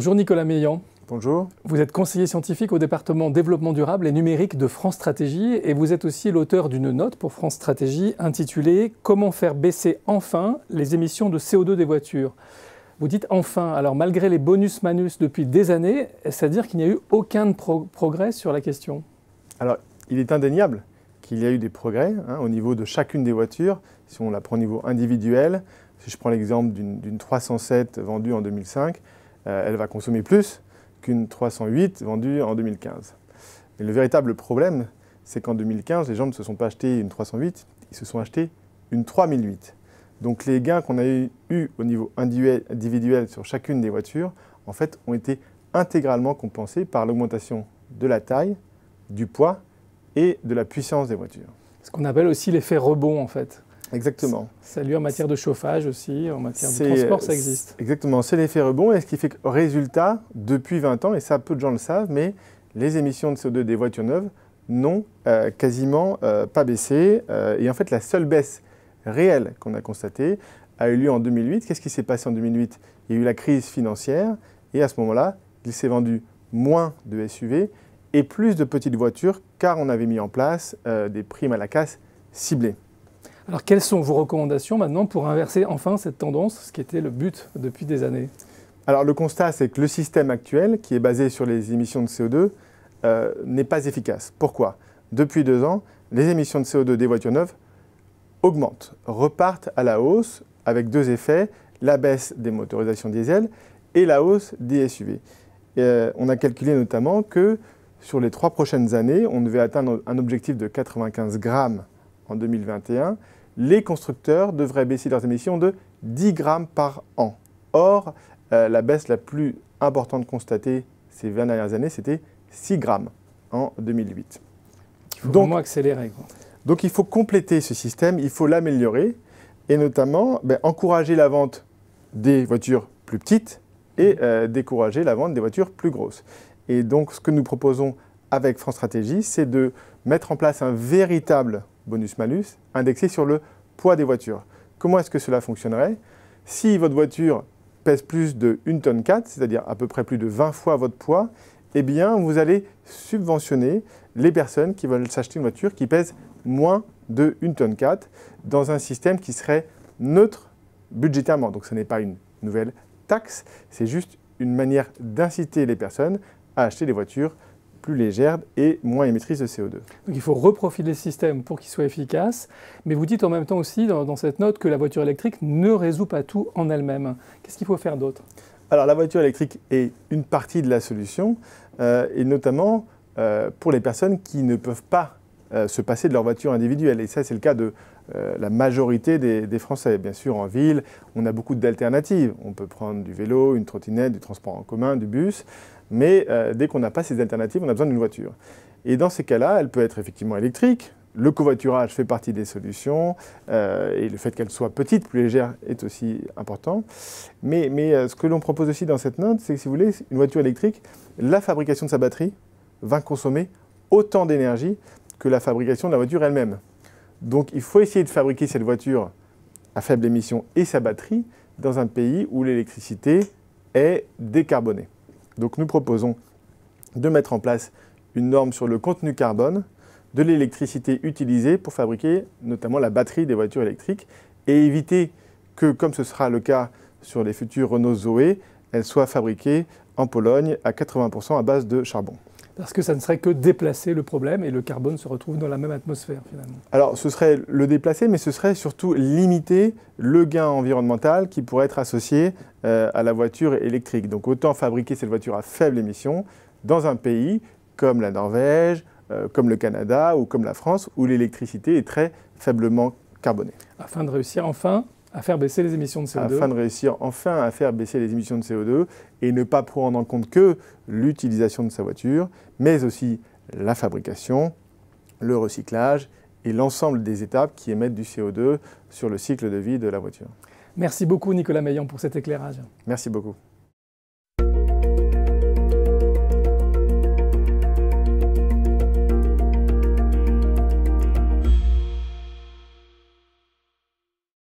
Bonjour Nicolas Meilhan. Bonjour. Vous êtes conseiller scientifique au département développement durable et numérique de France Stratégie et vous êtes aussi l'auteur d'une note pour France Stratégie intitulée « Comment faire baisser enfin les émissions de CO2 des voitures ». Vous dites « enfin », alors malgré les bonus-manus depuis des années, c'est-à-dire qu'il n'y a eu aucun progrès sur la question? Alors, il est indéniable qu'il y a eu des progrès au niveau de chacune des voitures, si on la prend au niveau individuel. Si je prends l'exemple d'une 307 vendue en 2005, elle va consommer plus qu'une 308 vendue en 2015. Mais le véritable problème, c'est qu'en 2015, les gens ne se sont pas achetés une 308, ils se sont achetés une 3008. Donc les gains qu'on a eu au niveau individuel sur chacune des voitures, en fait, ont été intégralement compensés par l'augmentation de la taille, du poids et de la puissance des voitures. Ce qu'on appelle aussi l'effet rebond, en fait. Exactement. Ça lui en matière de chauffage aussi, en matière de transport, ça existe. Exactement, c'est l'effet rebond et ce qui fait que, résultat, depuis 20 ans, et ça peu de gens le savent, mais les émissions de CO2 des voitures neuves n'ont quasiment pas baissé. Et en fait, la seule baisse réelle qu'on a constatée a eu lieu en 2008. Qu'est-ce qui s'est passé en 2008? Il y a eu la crise financière et à ce moment-là, il s'est vendu moins de SUV et plus de petites voitures car on avait mis en place des primes à la casse ciblées. Alors, quelles sont vos recommandations maintenant pour inverser enfin cette tendance, ce qui était le but depuis des années? Alors, le constat, c'est que le système actuel, qui est basé sur les émissions de CO2, n'est pas efficace. Pourquoi? Depuis 2 ans, les émissions de CO2 des voitures neuves augmentent, repartent à la hausse avec 2 effets, la baisse des motorisations diesel et la hausse des SUV. On a calculé notamment que sur les 3 prochaines années, on devait atteindre un objectif de 95 grammes en 2021. Les constructeurs devraient baisser leurs émissions de 10 grammes par an. Or, la baisse la plus importante constatée ces 20 dernières années, c'était 6 grammes en 2008. Il faut vraiment accélérer. Donc il faut compléter ce système, il faut l'améliorer et notamment encourager la vente des voitures plus petites et décourager la vente des voitures plus grosses. Et donc ce que nous proposons avec France Stratégie, c'est de mettre en place un véritable bonus-malus indexé sur le poids des voitures. Comment est-ce que cela fonctionnerait? Si votre voiture pèse plus de 1,4 tonne, c'est-à-dire à peu près plus de 20 fois votre poids, eh bien vous allez subventionner les personnes qui veulent s'acheter une voiture qui pèse moins de 1,4 tonne dans un système qui serait neutre budgétairement. Donc ce n'est pas une nouvelle taxe, c'est juste une manière d'inciter les personnes à acheter des voitures plus légère et moins émettrice de CO2. Donc il faut reprofiler le système pour qu'il soit efficace, mais vous dites en même temps aussi dans cette note que la voiture électrique ne résout pas tout en elle-même. Qu'est-ce qu'il faut faire d'autre? Alors la voiture électrique est une partie de la solution, et notamment pour les personnes qui ne peuvent pas se passer de leur voiture individuelle. Et ça, c'est le cas de la majorité des Français. Bien sûr, en ville, on a beaucoup d'alternatives. On peut prendre du vélo, une trottinette, du transport en commun, du bus. Mais dès qu'on n'a pas ces alternatives, on a besoin d'une voiture. Et dans ces cas-là, elle peut être effectivement électrique. Le covoiturage fait partie des solutions. Et le fait qu'elle soit petite, plus légère, est aussi important. Mais ce que l'on propose aussi dans cette note, c'est que si vous voulez, une voiture électrique, la fabrication de sa batterie va consommer autant d'énergie que la fabrication de la voiture elle-même. Donc il faut essayer de fabriquer cette voiture à faible émission et sa batterie dans un pays où l'électricité est décarbonée. Donc nous proposons de mettre en place une norme sur le contenu carbone de l'électricité utilisée pour fabriquer notamment la batterie des voitures électriques et éviter que, comme ce sera le cas sur les futures Renault Zoé, elles soient fabriquées en Pologne à 80% à base de charbon. Parce que ça ne serait que déplacer le problème et le carbone se retrouve dans la même atmosphère finalement. Alors ce serait le déplacer, mais ce serait surtout limiter le gain environnemental qui pourrait être associé à la voiture électrique. Donc autant fabriquer cette voiture à faible émission dans un pays comme la Norvège, comme le Canada ou comme la France où l'électricité est très faiblement carbonée. Afin de réussir enfin à faire baisser les émissions de CO2. Afin de réussir enfin à faire baisser les émissions de CO2 et ne pas prendre en compte que l'utilisation de sa voiture, mais aussi la fabrication, le recyclage et l'ensemble des étapes qui émettent du CO2 sur le cycle de vie de la voiture. Merci beaucoup Nicolas Meilhan pour cet éclairage. Merci beaucoup.